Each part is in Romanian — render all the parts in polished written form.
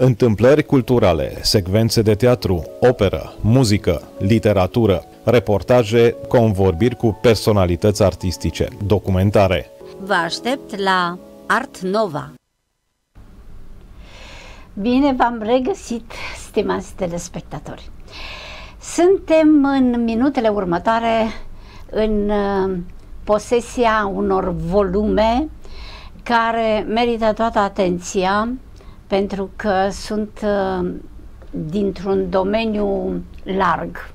Întâmplări culturale, secvențe de teatru, operă, muzică, literatură, reportaje, convorbiri cu personalități artistice, documentare. Vă aștept la Art Nova! Bine v-am regăsit, stimați telespectatori! Suntem în minutele următoare în posesia unor volume care merită toată atenția, pentru că sunt dintr-un domeniu larg.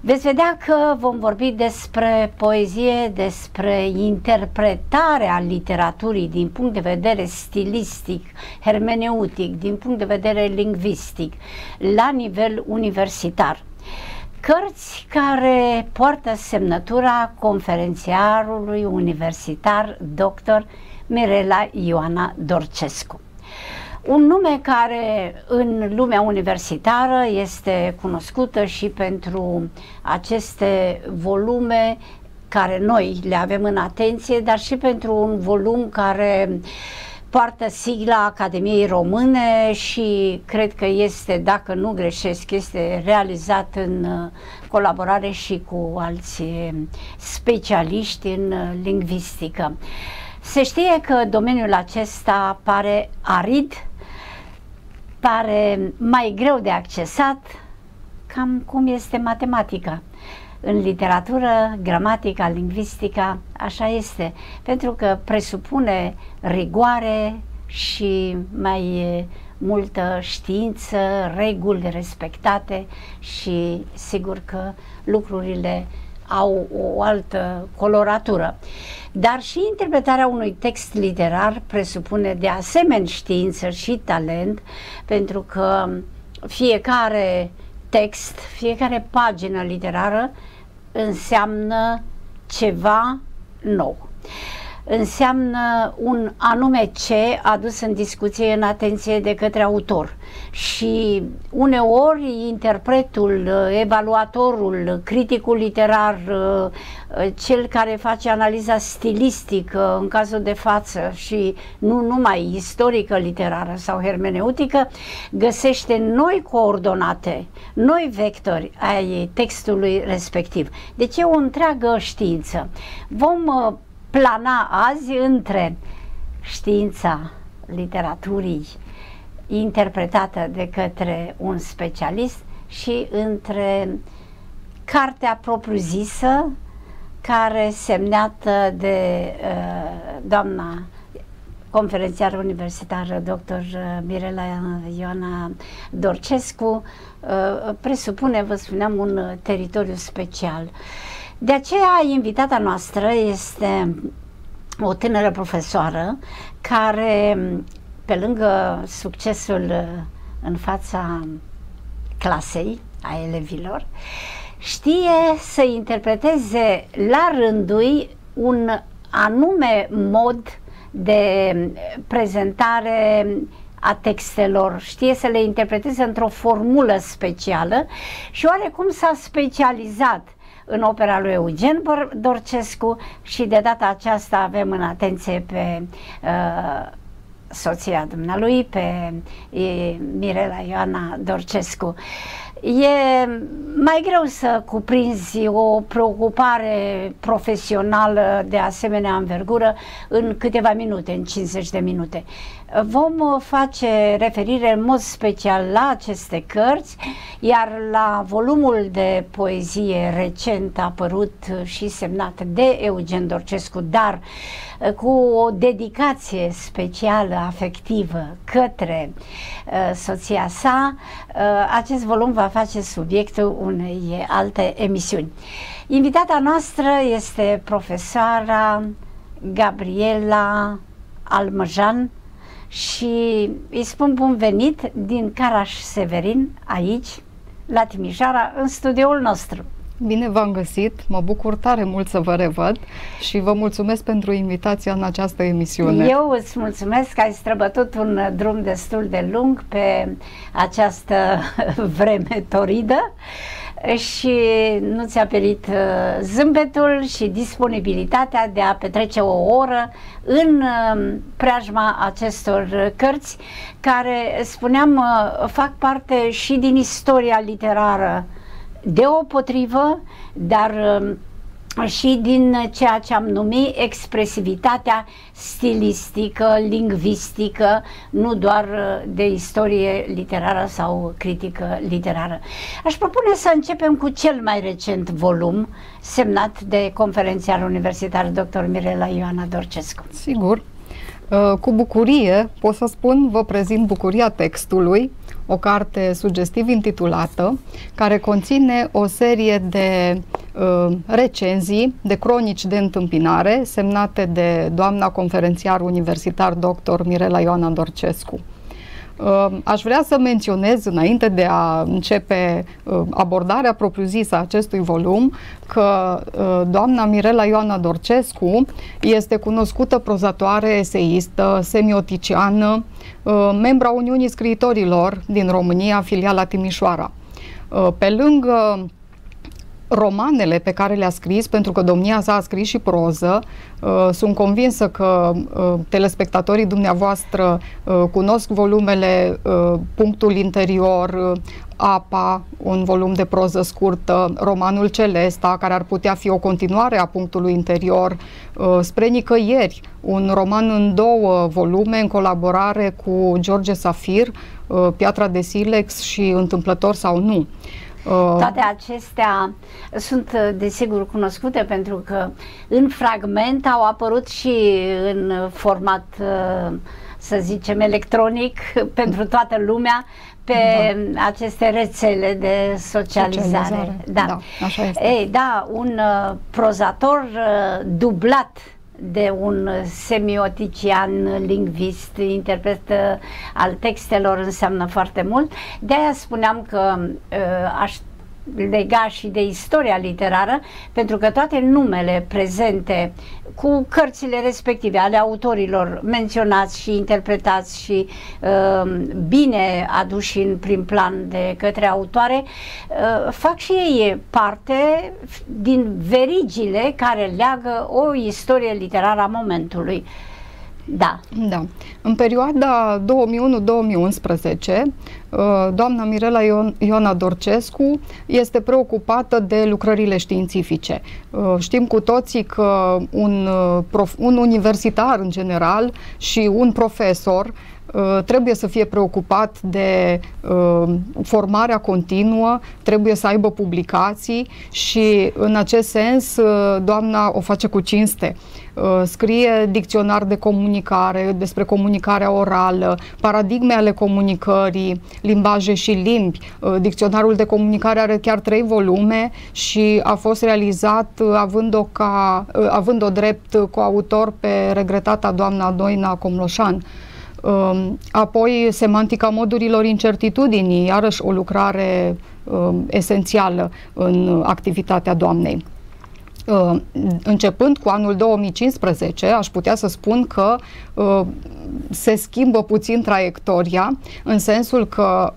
Veți vedea că vom vorbi despre poezie, despre interpretarea literaturii din punct de vedere stilistic, hermeneutic, din punct de vedere lingvistic, la nivel universitar. Cărți care poartă semnătura conferențiarului universitar dr. Mirela Ioana Dorcescu. Un nume care în lumea universitară este cunoscută și pentru aceste volume care noi le avem în atenție, dar și pentru un volum care poartă sigla Academiei Române și cred că este, dacă nu greșesc, este realizat în colaborare și cu alți specialiști în lingvistică. Se știe că domeniul acesta pare arid, pare mai greu de accesat, cam cum este matematica. În literatură, gramatica, lingvistica, așa este, pentru că presupune rigoare și mai multă știință, reguli respectate și sigur că lucrurile au o altă coloratură. Dar și interpretarea unui text literar presupune de asemenea știință și talent, pentru că fiecare text, fiecare pagină literară înseamnă ceva nou. Înseamnă un anume ce adus în discuție, în atenție de către autor. Și uneori interpretul, evaluatorul, criticul literar, cel care face analiza stilistică în cazul de față și nu numai istorică literară sau hermeneutică, găsește noi coordonate, noi vectori ai textului respectiv. Deci e o întreagă știință. Vom plana azi între știința literaturii interpretată de către un specialist și între cartea propriu-zisă, care semnată de doamna conferențiară universitară dr. Mirela Ioana Dorcescu, presupune, vă spuneam, un teritoriu special. De aceea, invitata noastră este o tânără profesoară care, pe lângă succesul în fața clasei, a elevilor, știe să interpreteze la rândul un anume mod de prezentare a textelor, știe să le interpreteze într-o formulă specială și oarecum s-a specializat în opera lui Eugen Dorcescu și de data aceasta avem în atenție pe soția dumnealui, pe Mirela Ioana Dorcescu. E mai greu să cuprinzi o preocupare profesională de asemenea anvergură în câteva minute, în 50 de minute. Vom face referire în mod special la aceste cărți, iar la volumul de poezie recent apărut și semnat de Eugen Dorcescu, dar cu o dedicație specială, afectivă, către soția sa, acest volum va face subiectul unei alte emisiuni. Invitata noastră este profesoara Gabriela Almăjan și îi spun bun venit din Caraș-Severin, aici, la Timișoara, în studioul nostru. Bine v-am găsit, mă bucur tare mult să vă revăd și vă mulțumesc pentru invitația în această emisiune. Eu îți mulțumesc că ai străbătut un drum destul de lung pe această vreme toridă și nu ți-a perit zâmbetul și disponibilitatea de a petrece o oră în preajma acestor cărți care, spuneam, fac parte și din istoria literară deopotrivă, dar și din ceea ce am numit expresivitatea stilistică, lingvistică, nu doar de istorie literară sau critică literară. Aș propune să începem cu cel mai recent volum semnat de conferențiar universitar dr. Mirela Ioana Dorcescu. Sigur, cu bucurie pot să spun, vă prezint Bucuria textului, o carte sugestiv intitulată, care conține o serie de recenzii, de cronici de întâmpinare, semnate de doamna conferențiar universitar dr. Mirela Ioana Dorcescu. Aș vrea să menționez, înainte de a începe abordarea propriu-zisă a acestui volum, că doamna Mirela Ioana Dorcescu este cunoscută prozatoare, eseistă, semioticiană, membra Uniunii Scriitorilor din România, filiala Timișoara. Pe lângă romanele pe care le-a scris, pentru că domnia sa a scris și proză, sunt convinsă că telespectatorii dumneavoastră cunosc volumele Punctul Interior, Apa, un volum de proză scurtă, romanul Celesta, care ar putea fi o continuare a Punctului Interior, Spre Nicăieri, un roman în două volume în colaborare cu George Safir, Piatra de Silex și Întâmplător sau nu. Toate acestea sunt desigur cunoscute pentru că în fragment au apărut și în format, să zicem, electronic pentru toată lumea pe aceste rețele de socializare. Da. Așa este. Ei, da, un prozator dublat de un semiotician, lingvist, interpret al textelor, înseamnă foarte mult. De-aia spuneam că aș lega și de istoria literară, pentru că toate numele prezente cu cărțile respective ale autorilor menționați și interpretați și bine aduși în prim plan de către autoare fac și ei parte din verigile care leagă o istorie literară a momentului. Da. Da. În perioada 2001-2011, doamna Mirela Ioana Dorcescu este preocupată de lucrările științifice. Știm cu toții că un universitar în general și un profesor trebuie să fie preocupat de formarea continuă, trebuie să aibă publicații și în acest sens doamna o face cu cinste. Scrie dicționar de comunicare, despre comunicarea orală, paradigme ale comunicării, limbaje și limbi. Dicționarul de comunicare are chiar 3 volume și a fost realizat având-o drept coautor pe regretata doamna Doina Comloșan. Apoi Semantica modurilor incertitudinii, iarăși o lucrare esențială în activitatea doamnei. Începând cu anul 2015, aș putea să spun că se schimbă puțin traiectoria, în sensul că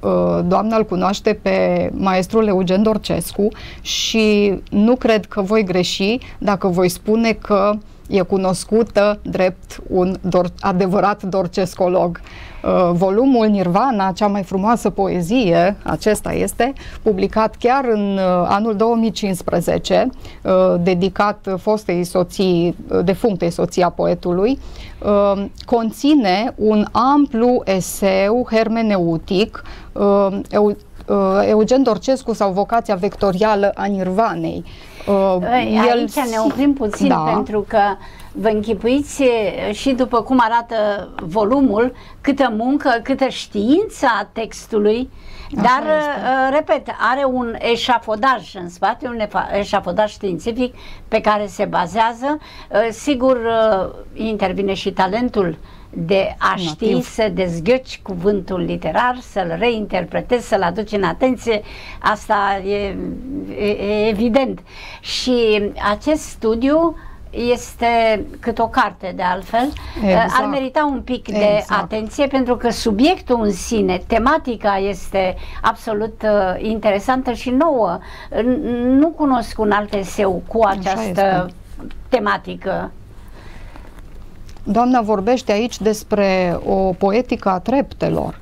doamna îl cunoaște pe maestrul Eugen Dorcescu și nu cred că voi greși dacă voi spune că e cunoscută drept un adevărat dorcescolog. Volumul Nirvana, cea mai frumoasă poezie, acesta este publicat chiar în anul 2015, dedicat fostei soții, defunctei soții a poetului, conține un amplu eseu hermeneutic, Eugen Dorcescu sau vocația vectorială a Nirvanei. Aici ne oprim puțin, da, pentru că vă închipuiți și după cum arată volumul, câtă muncă, câtă știință a textului, dar, repet, are un eșafodaj în spate, un eșafodaj științific pe care se bazează. Sigur, intervine și talentul de a ști să dezghioci cuvântul literar, să-l reinterpretezi, să-l aduci în atenție. Asta e evident. Și acest studiu este cât o carte, de altfel, exact. Ar merita un pic de atenție, pentru că subiectul în sine, tematica este absolut interesantă și nouă. Nu cunosc un alt eseu cu această tematică. Doamna vorbește aici despre o poetică a treptelor.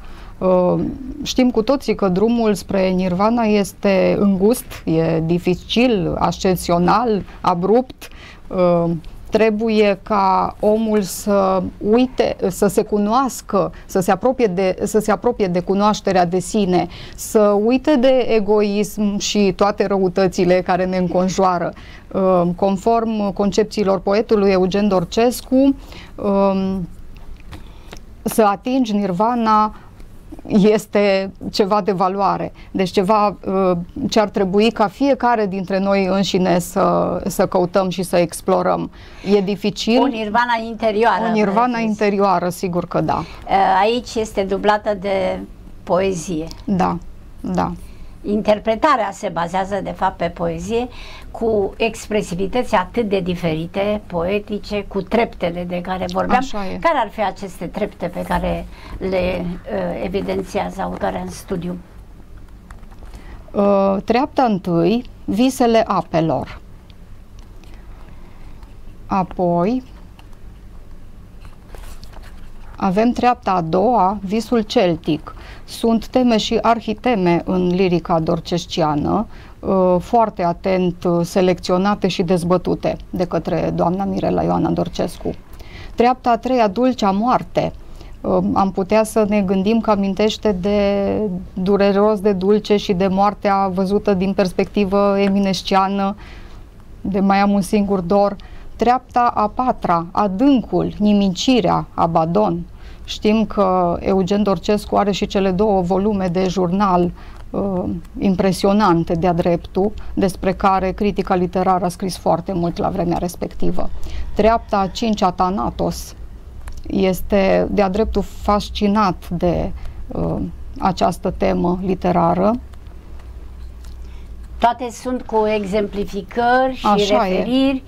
Știm cu toții că drumul spre nirvana este îngust, e dificil, ascensional, abrupt. Trebuie ca omul să uite, să se cunoască, să se apropie de cunoașterea de sine, să uite de egoism și toate răutățile care ne înconjoară. Conform concepțiilor poetului Eugen Dorcescu, să atingi nirvana este ceva de valoare, deci ceva ce ar trebui ca fiecare dintre noi înșine să căutăm și să explorăm. E dificil. O nirvana interioară. O nirvana interioară, sigur că da. Aici este dublată de poezie. Da, da. Interpretarea se bazează de fapt pe poezie, cu expresivități atât de diferite, poetice, cu treptele de care vorbeam. Care ar fi aceste trepte pe care le evidențiază autoarea în studiu? Treapta întâi, visele apelor. Apoi avem treapta a doua, visul celtic. Sunt teme și arhiteme în lirica dorcesciană, foarte atent selecționate și dezbătute de către doamna Mirela Ioana Dorcescu. Treapta a treia, dulcea moarte. Am putea să ne gândim că amintește de dureros de dulce și de moartea văzută din perspectivă eminesciană, de mai am un singur dor. Treapta a patra, adâncul, nimicirea, abadon. Știm că Eugen Dorcescu are și cele două volume de jurnal impresionante de-a dreptul, despre care critica literară a scris foarte mult la vremea respectivă. Treapta a cincea, Thanatos. Este de-a dreptul fascinat de această temă literară. Toate sunt cu exemplificări și referiri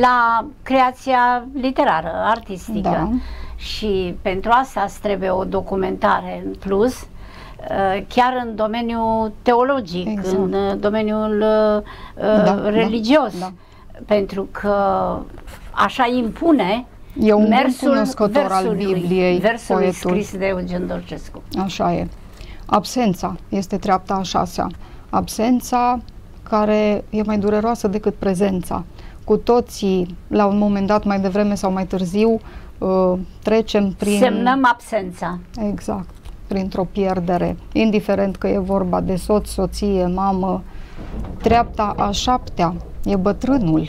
la creația literară, artistică. Da. Și pentru asta îți trebuie o documentare în plus, chiar în domeniul teologic, exact. În domeniul religios, da. Pentru că așa impune mersul versului scris de Eugen Dorcescu. Așa e. Absența este treapta a șasea. Absența care e mai dureroasă decât prezența. Cu toții, la un moment dat, mai devreme sau mai târziu, trecem prin... Semnăm absența. Exact. Printr-o pierdere. Indiferent că e vorba de soț, soție, mamă. Treapta a șaptea e bătrânul.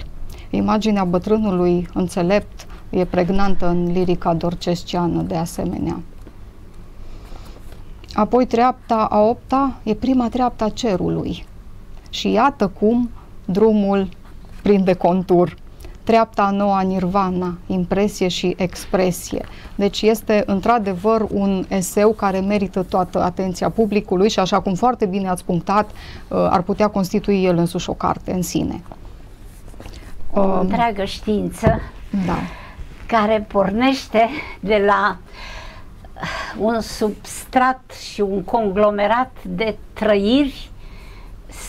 Imaginea bătrânului înțelept e pregnantă în lirica dorcesciană de asemenea. Apoi treapta a opta e prima treapta cerului. Și iată cum drumul prinde contur. Treapta a noua, nirvana, impresie și expresie. Deci este într-adevăr un eseu care merită toată atenția publicului și, așa cum foarte bine ați punctat, ar putea constitui el însuși o carte în sine. O întreagă știință, da, care pornește de la un substrat și un conglomerat de trăiri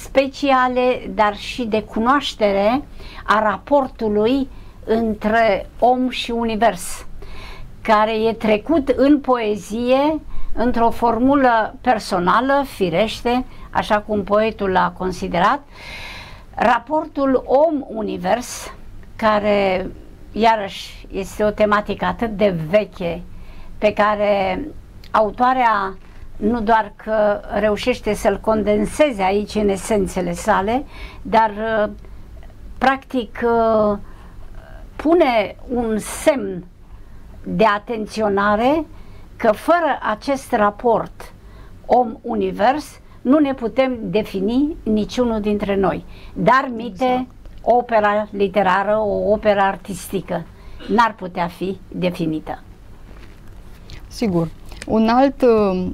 speciale, dar și de cunoaștere a raportului între om și univers, care e trecut în poezie într-o formulă personală, firește, așa cum poetul l-a considerat, raportul om-univers, care iarăși este o tematică atât de veche, pe care autoarea nu doar că reușește să-l condenseze aici în esențele sale, dar practic pune un semn de atenționare că fără acest raport om-univers nu ne putem defini niciunul dintre noi. Dar mite, opera literară, o operă artistică n-ar putea fi definită. Sigur. Un alt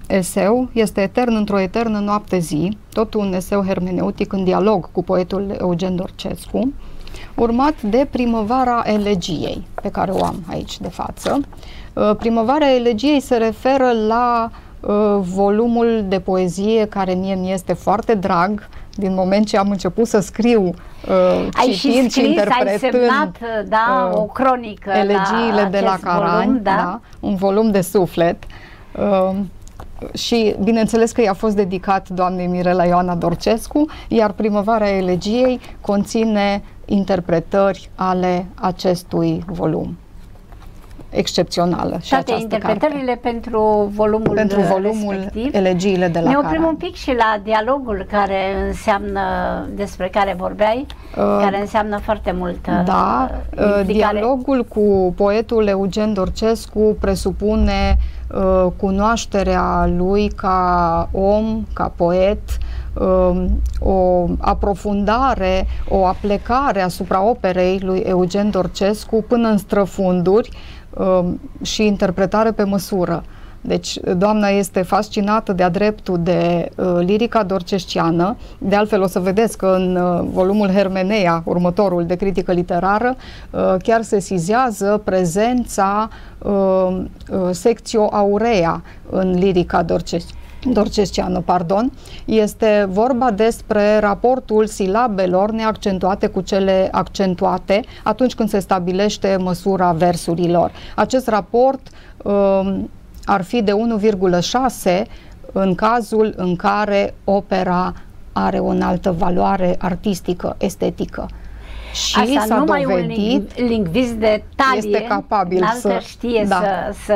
eseu este Etern într-o eternă noapte-zi, tot un eseu hermeneutic în dialog cu poetul Eugen Dorcescu, urmat de Primăvara elegiei, pe care o am aici de față. Primăvara elegiei se referă la volumul de poezie care mie mi-este foarte drag, din moment ce am început să scriu citind și interpretând, ai semnat, da, o cronică, elegiile de la Carani, volum, da? Da, un volum de suflet, și bineînțeles că i-a fost dedicat doamnei Mirela Ioana Dorcescu, iar Primăvara elegiei conține interpretări ale acestui volum. Excepțională. Și toate interpretările pentru volumul respectiv. Elegiile de la Carani. Ne oprim un pic și la dialogul care înseamnă, despre care vorbeai, care înseamnă foarte mult. Da, dialogul cu poetul Eugen Dorcescu presupune cunoașterea lui ca om, ca poet, o aprofundare, o aplecare asupra operei lui Eugen Dorcescu până în străfunduri și interpretare pe măsură. Deci doamna este fascinată de-a dreptul de lirica dorcesciană. De altfel o să vedeți că în volumul Hermeneia, următorul de critică literară, chiar se sesizează prezența sectio aurea în lirica dorcesciană, pardon. Este vorba despre raportul silabelor neaccentuate cu cele accentuate atunci când se stabilește măsura versurilor. Acest raport ar fi de 1,6 în cazul în care opera are o înaltă valoare artistică, estetică. Și asta numai un lingvist de talie este capabil să știe, da, să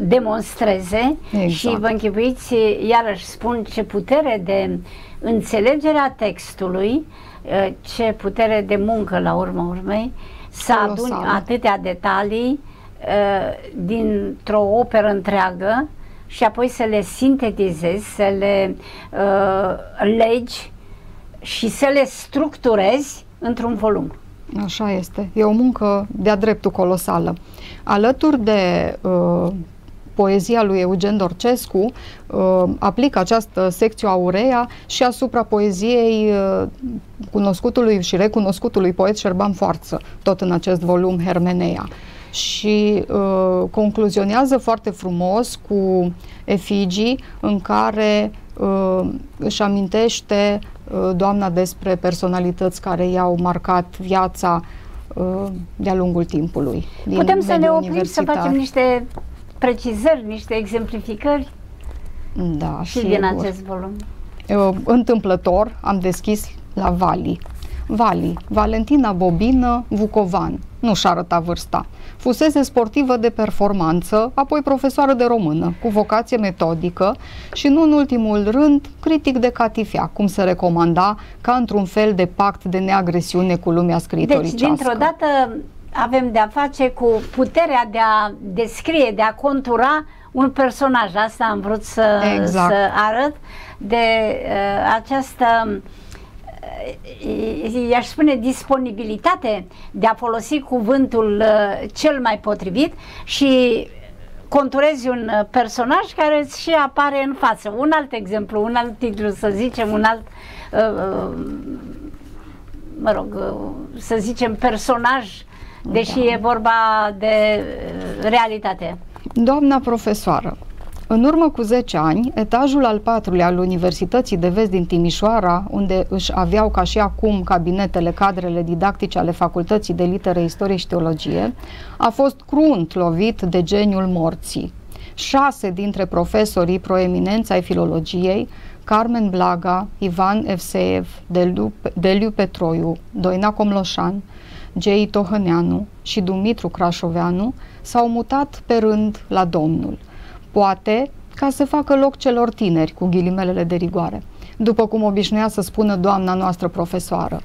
demonstreze. Exact. Și vă închipuiți, iarăși spun, ce putere de înțelegere a textului, ce putere de muncă la urma urmei, să aduni atâtea detalii dintr-o operă întreagă și apoi să le sintetizezi, să le legi și să le structurezi într-un volum. Așa este. E o muncă de-a dreptul colosală. Alături de poezia lui Eugen Dorcescu, aplică această sectio aurea și asupra poeziei cunoscutului și recunoscutului poet Șerban Foarță, tot în acest volum Hermeneia. Și concluzionează foarte frumos cu efigii în care își amintește doamna despre personalități care i-au marcat viața de-a lungul timpului. Putem să ne oprim, să facem niște precizări, niște exemplificări, da, și sigur, din acest volum. Întâmplător am deschis la Vali. Valentina Bobină, vucovan. Nu și arăta vârsta. Fusese sportivă de performanță, apoi profesoară de română, cu vocație metodică și, nu în ultimul rând, critic de catifea, cum se recomanda, ca într-un fel de pact de neagresiune cu lumea scriitoricească. Deci, dintr-o dată, avem de-a face cu puterea de a descrie, de a contura un personaj. Asta am vrut să arăt, de această, i-aș spune, disponibilitate de a folosi cuvântul cel mai potrivit și conturezi un personaj care îți și apare în față. Un alt exemplu, un alt titlu, să zicem, un alt să zicem personaj, deși e vorba de realitate. Doamna profesoară. În urmă cu 10 ani, etajul al 4-lea al Universității de Vest din Timișoara, unde își aveau ca și acum cabinetele, cadrele didactice ale Facultății de Litere, Istorie și Teologie, a fost crunt lovit de geniul morții. 6 dintre profesorii proeminenți ai filologiei, Carmen Blaga, Ivan Efseev, Deliu Petroiu, Doina Comloșan, G.I. Tohăneanu și Dumitru Crașoveanu, s-au mutat pe rând la Domnul. Poate ca să facă loc celor tineri, cu ghilimelele de rigoare, după cum obișnuia să spună doamna noastră profesoară.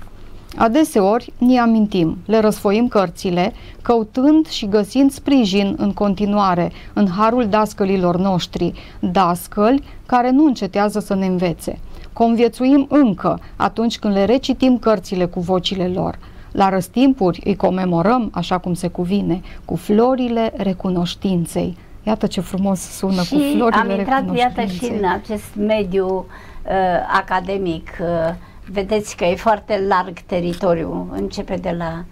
Adeseori ne amintim, le răsfoim cărțile, căutând și găsind sprijin în continuare în harul dascălilor noștri, dascăli care nu încetează să ne învețe. Conviețuim încă atunci când le recitim cărțile cu vocile lor. La răstimpuri îi comemorăm, așa cum se cuvine, cu florile recunoștinței, Iată ce frumos sună și cu florile am intrat, iată, și în acest mediu academic. Vedeți că e foarte larg teritoriul. Începe de la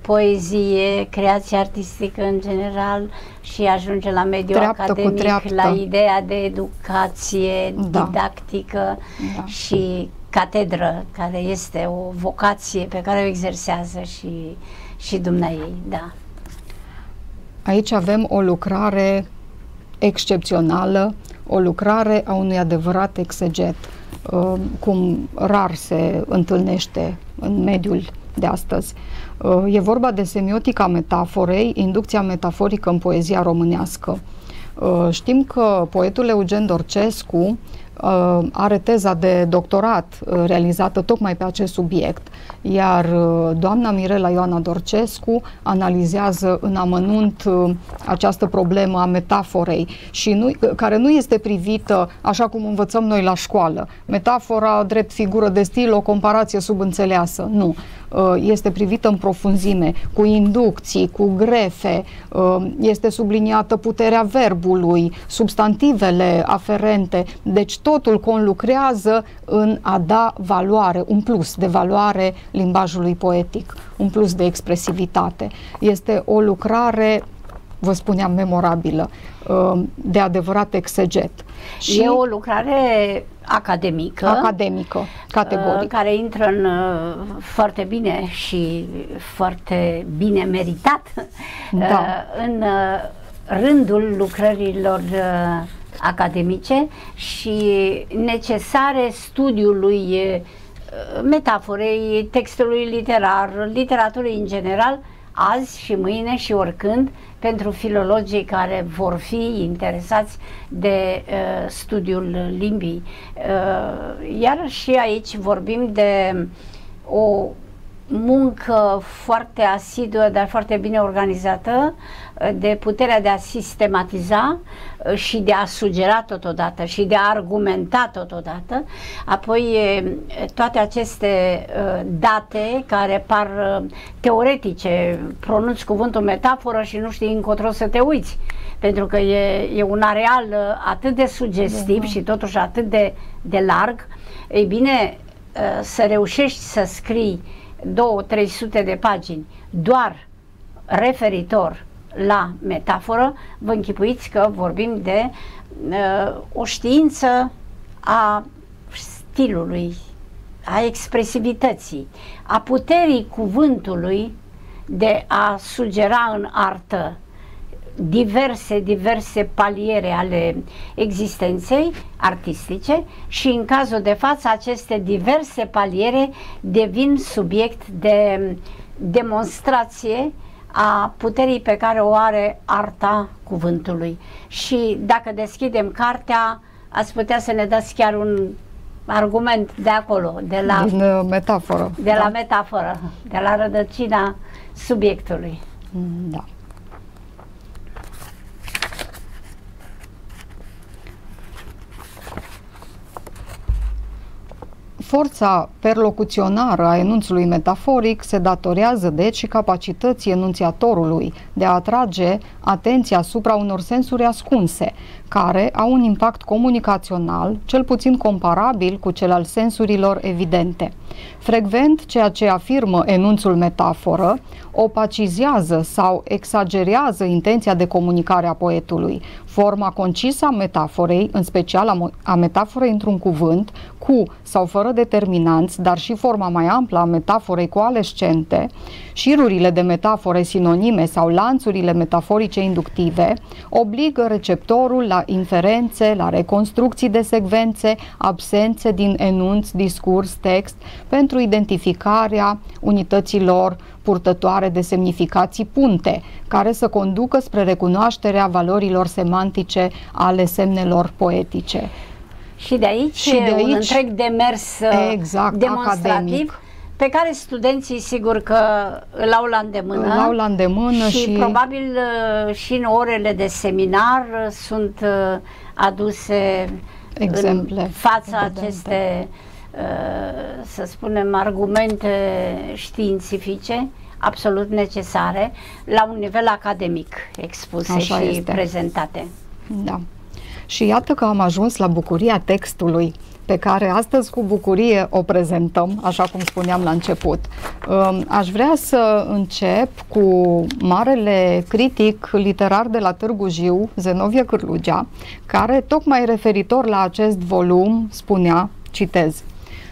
poezie, creație artistică în general și ajunge la mediul academic, la ideea de educație didactică și catedră, care este o vocație pe care o exersează și dumneaei. Da. Aici avem o lucrare excepțională, o lucrare a unui adevărat exeget, cum rar se întâlnește în mediul de astăzi. E vorba de semiotica metaforei, inducția metaforică în poezia românească. Știm că poetul Eugen Dorcescu are teza de doctorat realizată tocmai pe acest subiect, iar doamna Mirela Ioana Dorcescu analizează în amănunt această problemă a metaforei și care nu este privită așa cum învățăm noi la școală. Metafora drept figură de stil, o comparație subînțeleasă. Nu. Este privită în profunzime, cu inducții, cu grefe, este subliniată puterea verbului, substantivele aferente, deci totul conlucrează în a da valoare, un plus de valoare limbajului poetic, un plus de expresivitate. Este o lucrare, vă spuneam, memorabilă, de adevărat exeget. Și e o lucrare academică, categoric, care intră în, foarte bine și foarte bine meritat în rândul lucrărilor academice și necesare studiului metaforei, textului literar, literaturii în general, azi și mâine și oricând, pentru filologii care vor fi interesați de studiul limbii. Iar și aici vorbim de o muncă foarte asiduă, dar foarte bine organizată, de puterea de a sistematiza și de a sugera totodată și de a argumenta totodată. Apoi toate aceste date care par teoretice, pronunți cuvântul metaforă și nu știi încotro să te uiți, pentru că e un areal atât de sugestiv și totuși atât de larg. Ei bine, să reușești să scrii 200-300 de pagini doar referitor la metaforă, vă închipuiți că vorbim de o știință a stilului, a expresivității, a puterii cuvântului de a sugera în artă diverse paliere ale existenței artistice și în cazul de față aceste diverse paliere devin subiect de demonstrație a puterii pe care o are arta cuvântului. Și dacă deschidem cartea, ați putea să ne dați chiar un argument de acolo, de la metaforă, de la rădăcina subiectului. Da. Forța perlocuționară a enunțului metaforic se datorează deci și capacității enunțiatorului de a atrage atenția asupra unor sensuri ascunse, care au un impact comunicațional cel puțin comparabil cu cel al sensurilor evidente. Frecvent, ceea ce afirmă enunțul metaforă opacizează sau exagerează intenția de comunicare a poetului. Forma concisă a metaforei, în special a metaforei într-un cuvânt, cu sau fără determinanți, dar și forma mai amplă a metaforei coalescente, șirurile de metafore sinonime sau lanțurile metaforice inductive, obligă receptorul la inferențe, la reconstrucții de secvențe, absențe din enunț, discurs, text, pentru identificarea unităților purtătoare de semnificații punte, care să conducă spre recunoașterea valorilor semantice ale semnelor poetice. Și de aici un întreg demers demonstrativ academic, pe care studenții sigur că îl au la îndemână, și probabil și în orele de seminar sunt aduse exemple în fața aceste, să spunem, argumente științifice absolut necesare la un nivel academic expuse. Așa și este. Prezentate. Da. Și iată că am ajuns la bucuria textului, pe care astăzi cu bucurie o prezentăm, așa cum spuneam la început. Aș vrea să încep cu marele critic literar de la Târgu Jiu, Zenovie Cârlugea, care tocmai referitor la acest volum spunea, citez: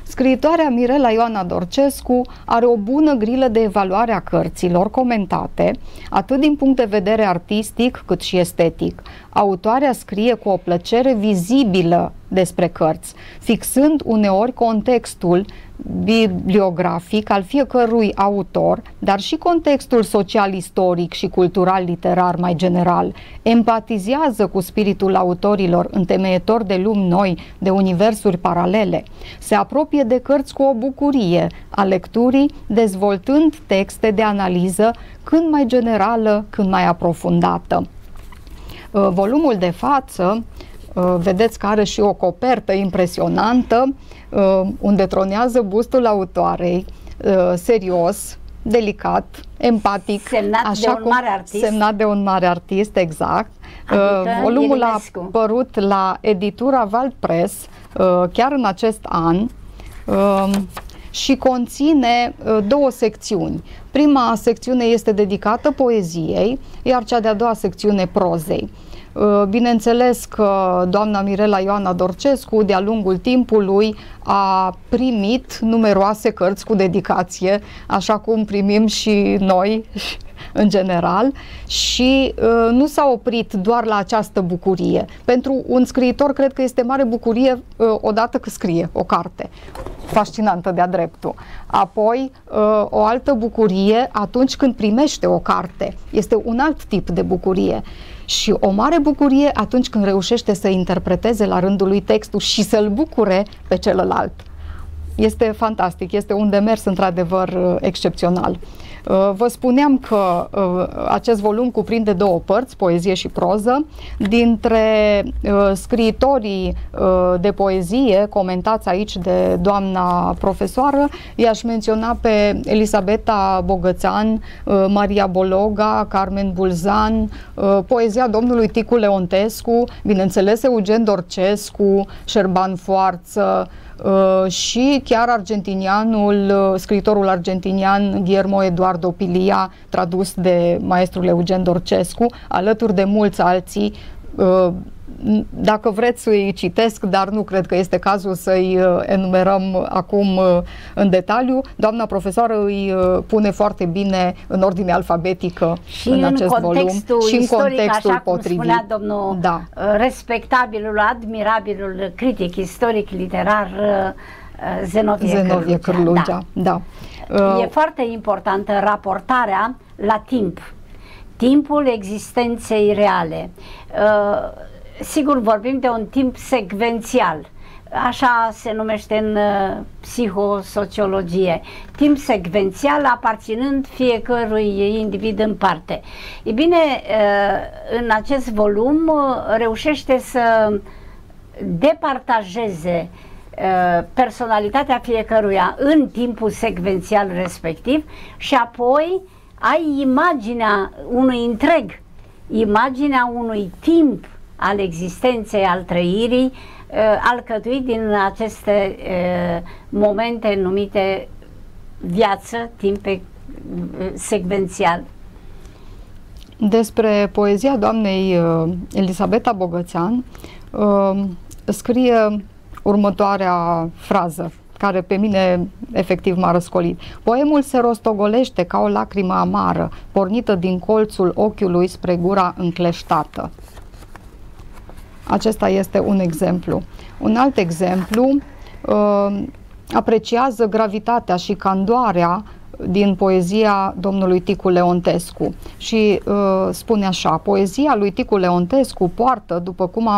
scriitoarea Mirela Ioana Dorcescu are o bună grilă de evaluare a cărților comentate, atât din punct de vedere artistic cât și estetic. Autoarea scrie cu o plăcere vizibilă despre cărți, fixând uneori contextul bibliografic al fiecărui autor, dar și contextul social-istoric și cultural-literar mai general. Empatizează cu spiritul autorilor, întemeietori de lumi noi, de universuri paralele. Se apropie de cărți cu o bucurie a lecturii, dezvoltând texte de analiză când mai generală, când mai aprofundată. Volumul de față, vedeți că are și o copertă impresionantă, unde tronează bustul autoarei, serios, delicat, empatic, semnat de un mare artist, exact. Volumul a apărut la editura Val Press chiar în acest an și conține două secțiuni. Prima secțiune este dedicată poeziei, iar cea de-a doua secțiune prozei. Bineînțeles că doamna Mirela Ioana Dorcescu de-a lungul timpului a primit numeroase cărți cu dedicație, așa cum primim și noi în general, și nu s-a oprit doar la această bucurie. Pentru un scriitor cred că este mare bucurie odată că scrie o carte fascinantă de-a dreptul. Apoi o altă bucurie atunci când primește o carte, este un alt tip de bucurie. Și o mare bucurie atunci când reușește să interpreteze la rândul lui textul și să-l bucure pe celălalt. Este fantastic, este un demers într-adevăr excepțional. Vă spuneam că acest volum cuprinde două părți, poezie și proză. Dintre scriitorii de poezie comentați aici de doamna profesoară, i-aș menționa pe Elisabeta Bogățean, Maria Bologa, Carmen Bulzan, poezia domnului Ticu Leontescu, bineînțeles Eugen Dorcescu, Șerban Foarță, și chiar argentinianul, scriitorul argentinian Guillermo Eduardo Pilia, tradus de maestrul Eugen Dorcescu, alături de mulți alții. Dacă vreți să-i citesc, dar nu cred că este cazul să-i enumerăm acum în detaliu. Doamna profesoară îi pune foarte bine în ordine alfabetică și în acest volum și în contextul așa potrivit. Cum spunea domnul, da, respectabilul, admirabilul critic istoric literar Zenovie Cârlugea. Da. Da. E foarte importantă raportarea la timp, timpul existenței reale. Sigur, vorbim de un timp secvențial, așa se numește în psihosociologie, timp secvențial aparținând fiecărui individ în parte. E bine, în acest volum reușește să departajeze personalitatea fiecăruia în timpul secvențial respectiv și apoi ai imaginea unui întreg, imaginea unui timp al existenței, al trăirii, alcătuit din aceste momente numite viață, timp secvențial. Despre poezia doamnei Elisabeta Bogățean scrie următoarea frază, care pe mine efectiv m-a răscolit. Poemul se rostogolește ca o lacrimă amară, pornită din colțul ochiului spre gura încleștată. Acesta este un exemplu. Un alt exemplu, apreciază gravitatea și candoarea din poezia domnului Ticu Leontescu și spune așa: poezia lui Ticu Leontescu poartă, după cum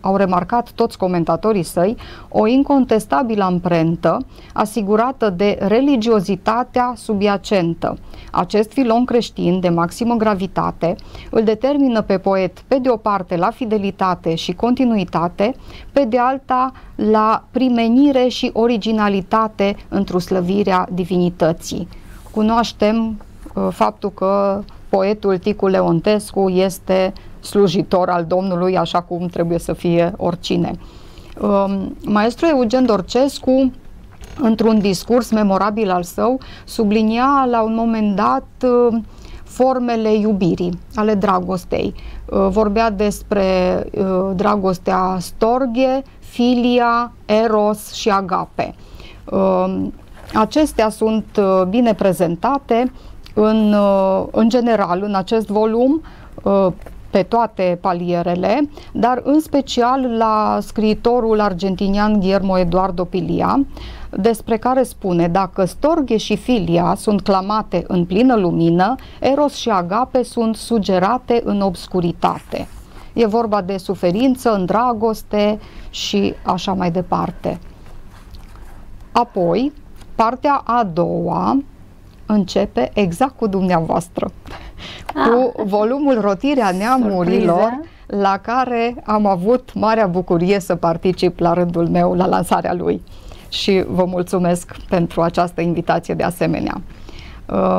au remarcat toți comentatorii săi, o incontestabilă amprentă asigurată de religiozitatea subiacentă. Acest filon creștin de maximă gravitate îl determină pe poet, pe de o parte, la fidelitate și continuitate, pe de alta, la primenire și originalitate într-o slăvirea divinității. Cunoaștem faptul că poetul Ticu Leontescu este slujitor al Domnului, așa cum trebuie să fie oricine. Maestru Eugen Dorcescu, într-un discurs memorabil al său, sublinia la un moment dat formele iubirii, ale dragostei. Vorbea despre dragostea storghe, filia, eros și agape. Acestea sunt bine prezentate în general în acest volum, pe toate palierele, dar în special la scriitorul argentinian Guillermo Eduardo Pilia, despre care spune: dacă storghe și filia sunt clamate în plină lumină, eros și agape sunt sugerate în obscuritate. E vorba de suferință în dragoste și așa mai departe. Apoi, partea a doua începe exact cu dumneavoastră, cu volumul Rotirea Neamurilor, surpriză, la care am avut marea bucurie să particip la rândul meu la lansarea lui. Și vă mulțumesc pentru această invitație de asemenea.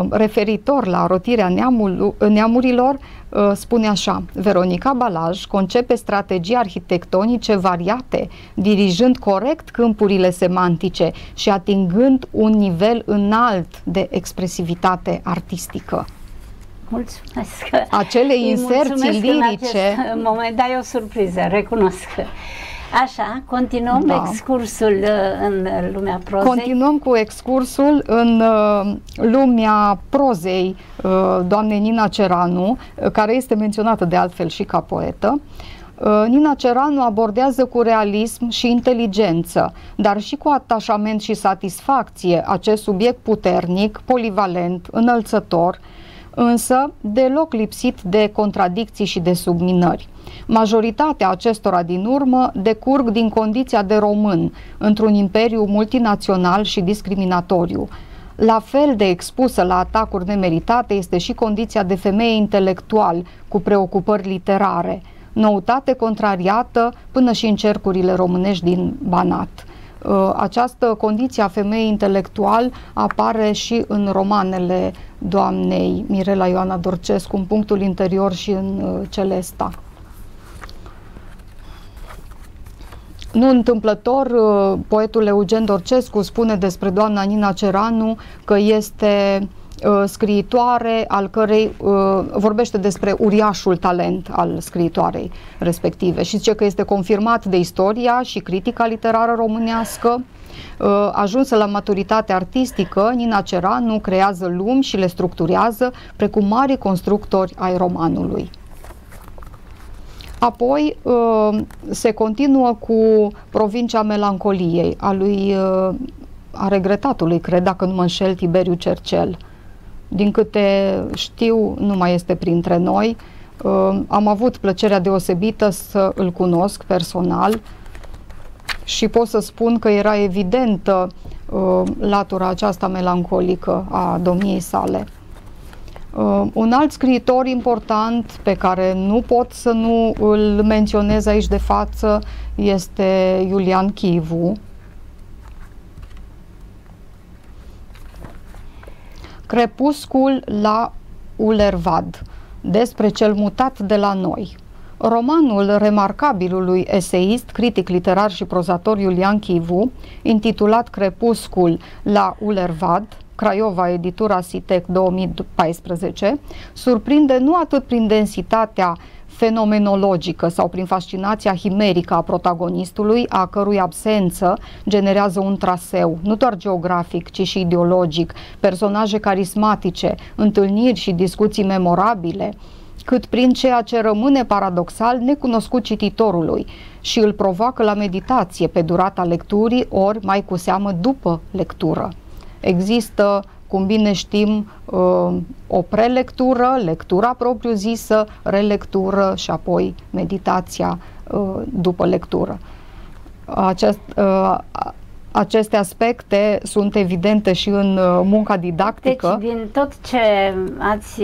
Referitor la Rotirea Neamurilor, spune așa: Veronica Balaj concepe strategii arhitectonice variate, dirijând corect câmpurile semantice și atingând un nivel înalt de expresivitate artistică. Mulțumesc! Acele inserții lirice... În moment, dai o surpriză, recunosc. Așa, continuăm excursul în lumea prozei. Continuăm cu excursul în lumea prozei doamnei Nina Ceranu, care este menționată de altfel și ca poetă. Nina Ceranu abordează cu realism și inteligență, dar și cu atașament și satisfacție, acest subiect puternic, polivalent, înălțător, însă deloc lipsit de contradicții și de subminări. Majoritatea acestora din urmă decurg din condiția de român într-un imperiu multinațional și discriminatoriu. La fel de expusă la atacuri nemeritate este și condiția de femeie intelectual cu preocupări literare, noutate contrariată până și în cercurile românești din Banat. Această condiție a femeii intelectual apare și în romanele doamnei Mirela Ioana Dorcescu, în Punctul interior și în Celesta. Nu întâmplător, poetul Eugen Dorcescu spune despre doamna Nina Ceranu că este scriitoare al cărei, vorbește despre uriașul talent al scriitoarei respective și zice că este confirmat de istoria și critica literară românească. Ajunsă la maturitate artistică, Nina Ceranu creează lumi și le structurează precum mari constructori ai romanului. Apoi se continuă cu Provincia melancoliei a lui, a regretatului, cred, dacă nu mă înșel, Tiberiu Cercel. Din câte știu, nu mai este printre noi. Am avut plăcerea deosebită să îl cunosc personal și pot să spun că era evidentă latura aceasta melancolică a domniei sale. Un alt scriitor important pe care nu pot să nu îl menționez aici de față este Iulian Chivu. Crepuscul la Ulervad, despre cel mutat de la noi. Romanul remarcabilului eseist, critic literar și prozator Iulian Chivu, intitulat Crepuscul la Ulervad, Craiova, editura Sitec, 2014, surprinde nu atât prin densitatea fenomenologică sau prin fascinația himerică a protagonistului, a cărui absență generează un traseu, nu doar geografic, ci și ideologic, personaje carismatice, întâlniri și discuții memorabile, cât prin ceea ce rămâne paradoxal necunoscut cititorului și îl provoacă la meditație pe durata lecturii, ori mai cu seamă după lectură. Există, cum bine știm, o prelectură, lectura propriu-zisă, relectură și apoi meditația după lectură. Aceste aspecte sunt evidente și în munca didactică. Deci, din tot ce ați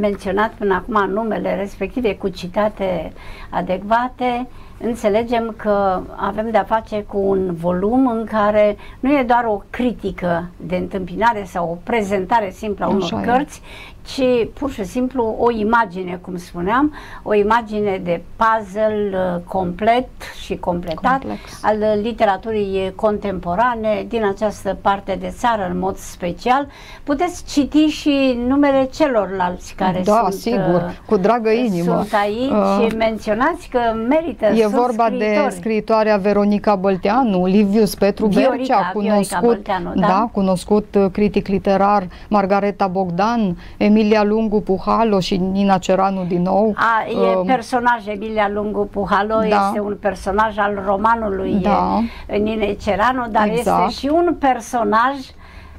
menționat până acum, numele respective cu citate adecvate, înțelegem că avem de-a face cu un volum în care nu e doar o critică de întâmpinare sau o prezentare simplă a unor cărți, ci pur și simplu o imagine, cum spuneam, o imagine de puzzle complet și completat al literaturii contemporane din această parte de țară în mod special. Puteți citi și numele celorlalți care sunt aici menționați, că merită. E vorba de scriitoarea Veronica Bălteanu, Livius Petru Bercea, cunoscut critic literar, Margareta Bogdan, Emilia Lungu Puhalo și Nina Ceranu din nou. Emilia Lungu Puhalo este un personaj al romanului Ninei Ceranu, dar este și un personaj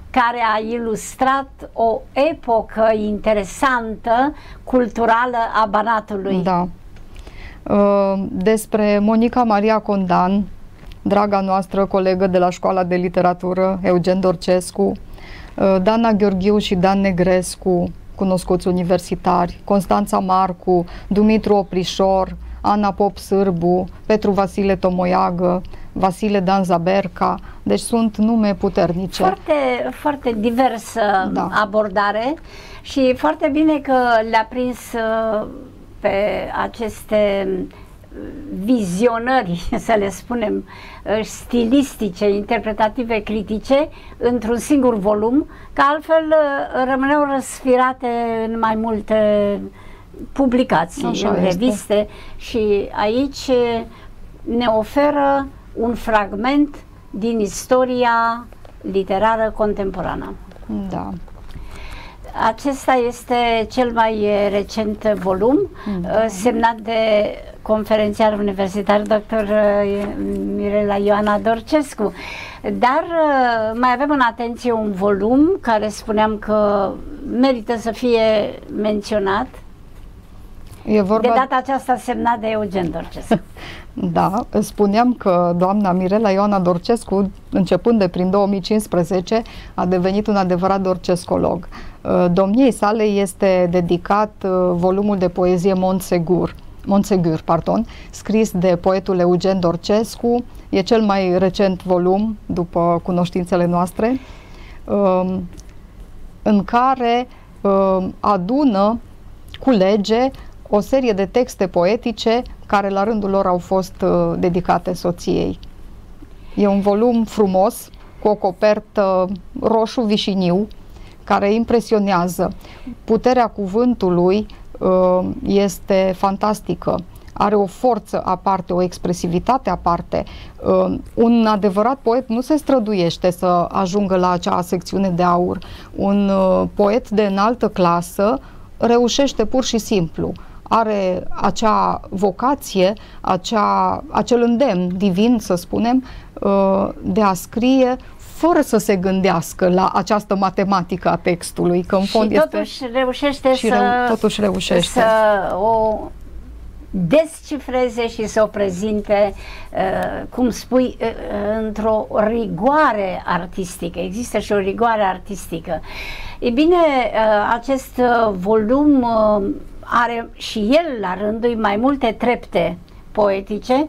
care a ilustrat o epocă interesantă, culturală a Banatului. Da. Despre Monica Maria Condan, draga noastră colegă de la Școala de Literatură, Eugen Dorcescu, Dana Gheorghiu și Dan Negrescu, cunoscuți universitari, Constanța Marcu, Dumitru Oprișor, Ana Pop Sârbu, Petru Vasile Tomoiagă, Vasile Dan Zaberca, deci sunt nume puternice. Foarte, foarte diversă abordare și foarte bine că le-a prins pe aceste vizionări, să le spunem, stilistice, interpretative, critice, într-un singur volum, că altfel rămâneau răsfirate în mai multe publicații, în reviste, și aici ne oferă un fragment din istoria literară contemporană. Da. Acesta este cel mai recent volum, semnat de conferențiar universitar dr. Mirela Ioana Dorcescu, dar mai avem în atenție un volum care spuneam că merită să fie menționat. E vorba... De data aceasta semnat de Eugen Dorcescu. Da, spuneam că doamna Mirela Ioana Dorcescu, începând de prin 2015, a devenit un adevărat dorcescolog. Domniei sale este dedicat volumul de poezie Montsegur, scris de poetul Eugen Dorcescu. E cel mai recent volum, după cunoștințele noastre, în care adună, culege o serie de texte poetice care la rândul lor au fost dedicate soției. E un volum frumos, cu o copertă roșu-vișiniu, care impresionează. Puterea cuvântului este fantastică. Are o forță aparte, o expresivitate aparte. Un adevărat poet nu se străduiește să ajungă la acea secțiune de aur. Un poet de înaltă clasă reușește pur și simplu. Are acea vocație, acel îndemn divin, să spunem, de a scrie fără să se gândească la această matematică a textului, că în fond este... totuși reușește să o descifreze și să o prezinte, cum spui, într-o rigoare artistică. Există și o rigoare artistică. E bine, acest volum are și el la rândul mai multe trepte poetice,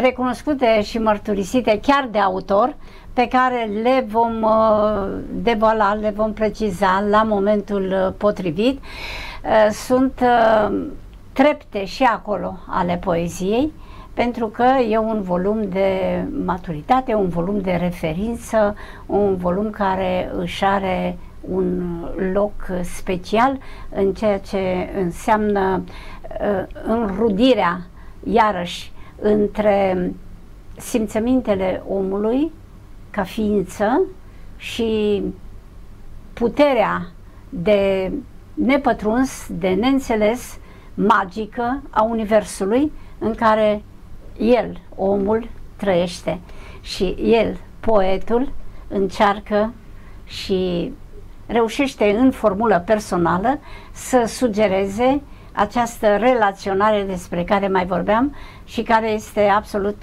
recunoscute și mărturisite chiar de autor, pe care le vom deboala, le vom preciza la momentul potrivit. Sunt trepte și acolo ale poeziei, pentru că e un volum de maturitate, un volum de referință, un volum care își are un loc special în ceea ce înseamnă înrudirea, iarăși, între simțămintele omului ca ființă și puterea de nepătruns, de neînțeles, magică a universului în care el, omul, trăiește și el, poetul, încearcă și reușește în formulă personală să sugereze această relaționare despre care mai vorbeam și care este absolut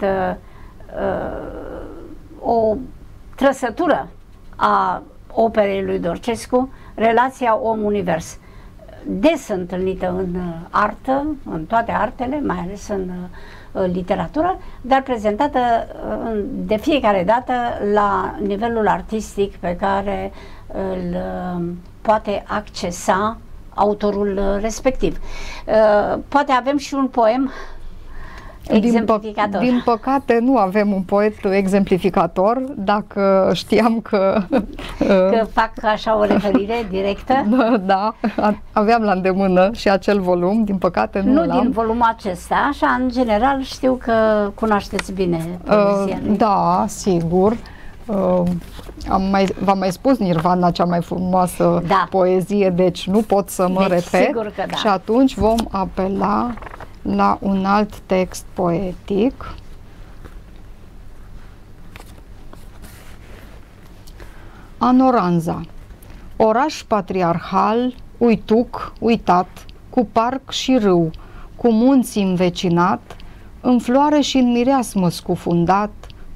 o trăsătură a operei lui Dorcescu, relația om-univers. des întâlnită în artă, în toate artele, mai ales în literatură, dar prezentată de fiecare dată la nivelul artistic pe care îl poate accesa autorul respectiv. Poate avem și un poem exemplificator. Din păcate nu avem un poet exemplificator, dacă știam că... Că fac așa o referire directă. Da, aveam la îndemână și acel volum, din păcate nu l-am. Nu din volumul acesta, așa, în general știu că cunoașteți bine poezia. Da, sigur. V-am mai spus Nirvana, cea mai frumoasă poezie, deci nu pot să mă repet. Da. Și atunci vom apela la un alt text poetic. Anoranza. Oraș patriarhal, uituc, uitat, cu parc și râu, cu munți învecinat, în floare și în mireasmă scufundat,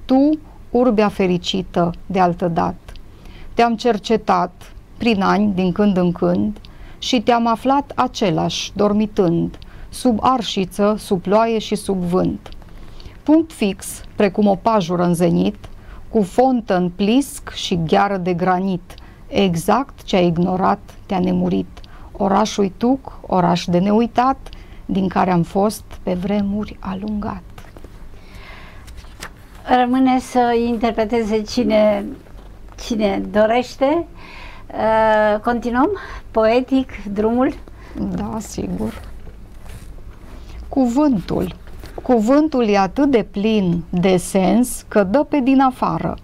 tu, urbea fericită de altădat. Te-am cercetat prin ani din când în când și te-am aflat același, dormitând, sub arșiță, sub ploaie și sub vânt. Punct fix, precum o pajură în zenit, cu fontă în plisc și gheară de granit, exact ce ai ignorat, te-a nemurit. Oraș uituc, oraș de neuitat, din care am fost pe vremuri alungat. Rămâne să interpreteze cine dorește. Continuăm poetic drumul? Da, sigur. Cuvântul. Cuvântul e atât de plin de sens că dă pe din afară,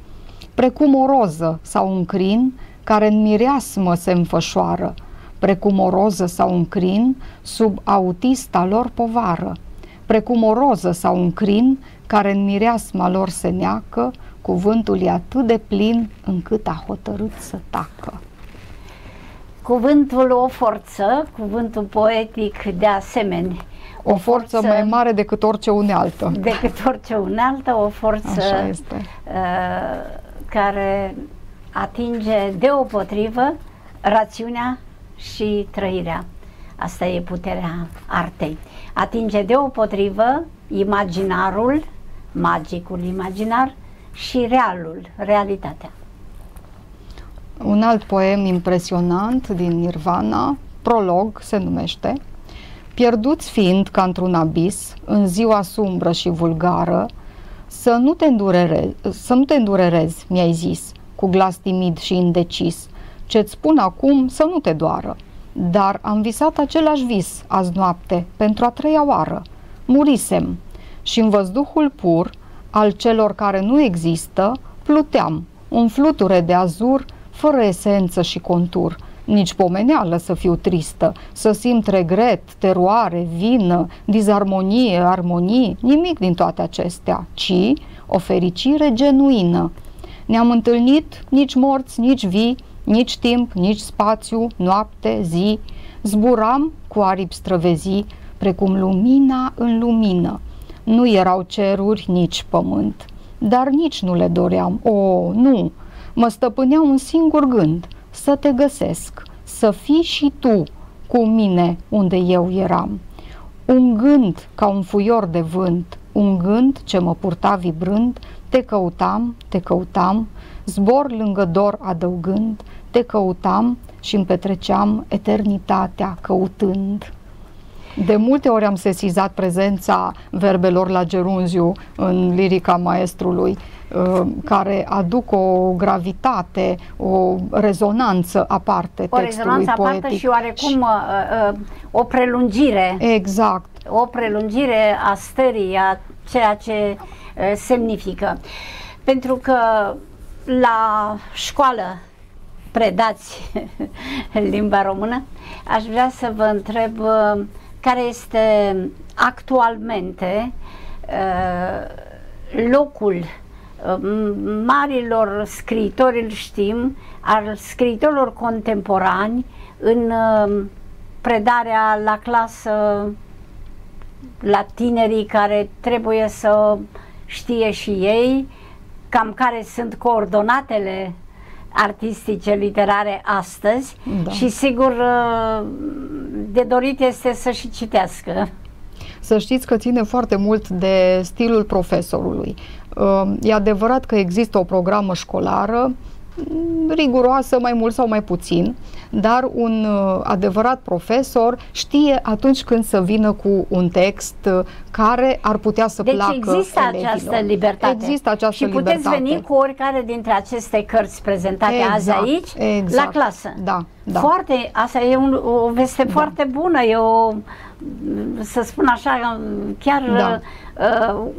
precum o roză sau un crin care în mireasmă se înfășoară, precum o roză sau un crin sub autista lor povară, precum o roză sau un crin care în mireasma lor se neacă, cuvântul e atât de plin încât a hotărât să tacă. Cuvântul o forță, cuvântul poetic de asemenea. O forță mai mare decât orice unealtă. Decât orice unealtă, o forță care atinge deopotrivă rațiunea și trăirea. Asta e puterea artei. Atinge deopotrivă imaginarul, magicul imaginar și realul, realitatea. Un alt poem impresionant din Nirvana, Prolog se numește. Pierduți fiind ca într-un abis, în ziua sumbră și vulgară, să nu te îndurerezi, mi-ai zis, cu glas timid și indecis, ce-ți spun acum să nu te doară. Dar am visat același vis azi noapte, pentru a treia oară. Murisem și în văzduhul pur al celor care nu există, pluteam, un fluture de azur, fără esență și contur, nici pomeneală să fiu tristă, să simt regret, teroare, vină, dizarmonie, armonie, nimic din toate acestea, ci o fericire genuină. Ne-am întâlnit nici morți, nici vii, nici timp, nici spațiu, noapte, zi, zburam cu aripi străvezii, precum lumina în lumină. Nu erau ceruri, nici pământ, dar nici nu le doream, o, nu, mă stăpânea un singur gând, să te găsesc, să fii și tu cu mine unde eu eram. Un gând ca un fuior de vânt, un gând ce mă purta vibrând, te căutam, te căutam, zbor lângă dor adăugând, te căutam și îmi petreceam eternitatea căutând. De multe ori am sesizat prezența verbelor la gerunziu în lirica maestrului, care aduc o gravitate, o rezonanță aparte textului poetic. O rezonanță aparte și oarecum o prelungire. Exact. O prelungire a stării, a ceea ce semnifică. Pentru că la școală predați limba română, aș vrea să vă întreb care este actualmente locul marilor scriitori, îl știm, al scriitorilor contemporani în predarea la clasă, la tinerii care trebuie să știe și ei cam care sunt coordonatele artistice, literare astăzi, da. Și sigur de dorit este să și citească. Să știți că ține foarte mult de stilul profesorului. E adevărat că există o programă școlară riguroasă, mai mult sau mai puțin, dar un adevărat profesor știe atunci când să vină cu un text care ar putea să placă elevilor. Deci există această libertate. Există această libertate. Și puteți veni cu oricare dintre aceste cărți prezentate azi aici, la clasă. Da, da. Foarte, asta e o veste foarte bună, e o, să spun așa, chiar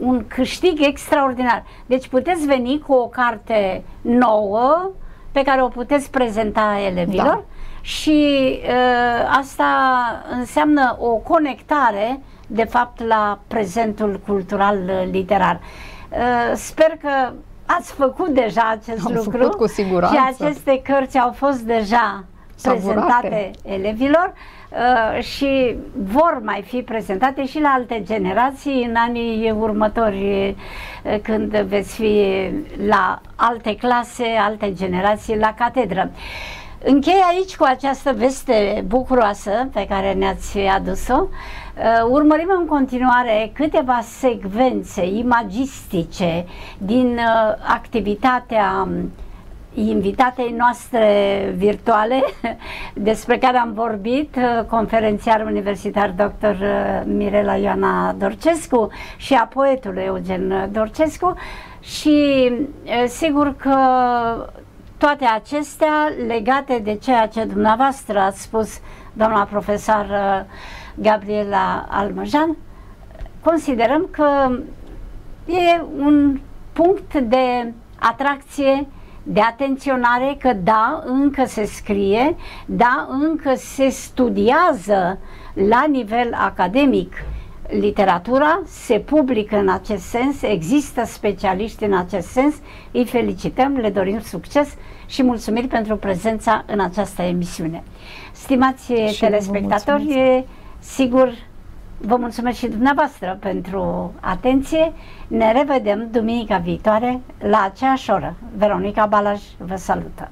un câștig extraordinar. Deci puteți veni cu o carte nouă pe care o puteți prezenta elevilor, da. Și asta înseamnă o conectare de fapt la prezentul cultural literar. Sper că ați făcut deja acest lucru cu siguranță. Și aceste cărți au fost deja prezentate elevilor și vor mai fi prezentate și la alte generații în anii următori, când veți fi la alte clase, alte generații la catedră. Închei aici cu această veste bucuroasă pe care ne-ați adus-o. Urmărim în continuare câteva secvențe imagistice din activitatea invitatei noastre virtuale despre care am vorbit, conferențiar universitar dr. Mirela Ioana Dorcescu și a poetului Eugen Dorcescu, și sigur că toate acestea legate de ceea ce dumneavoastră ați spus, doamna profesor Gabriela Almăjan, considerăm că e un punct de atracție, de atenționare, că da, încă se scrie, da, încă se studiază la nivel academic literatura, se publică în acest sens, există specialiști în acest sens, îi felicităm, le dorim succes și mulțumiri pentru prezența în această emisiune. Stimați telespectatori, sigur, vă mulțumesc și dumneavoastră pentru atenție. Ne revedem duminica viitoare la aceeași oră. Veronica Balaj vă salută!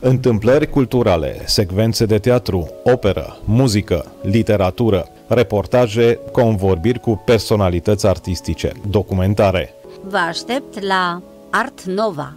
Întâmplări culturale, secvențe de teatru, operă, muzică, literatură, reportaje, convorbiri cu personalități artistice, documentare. Vă aștept la Art Nova!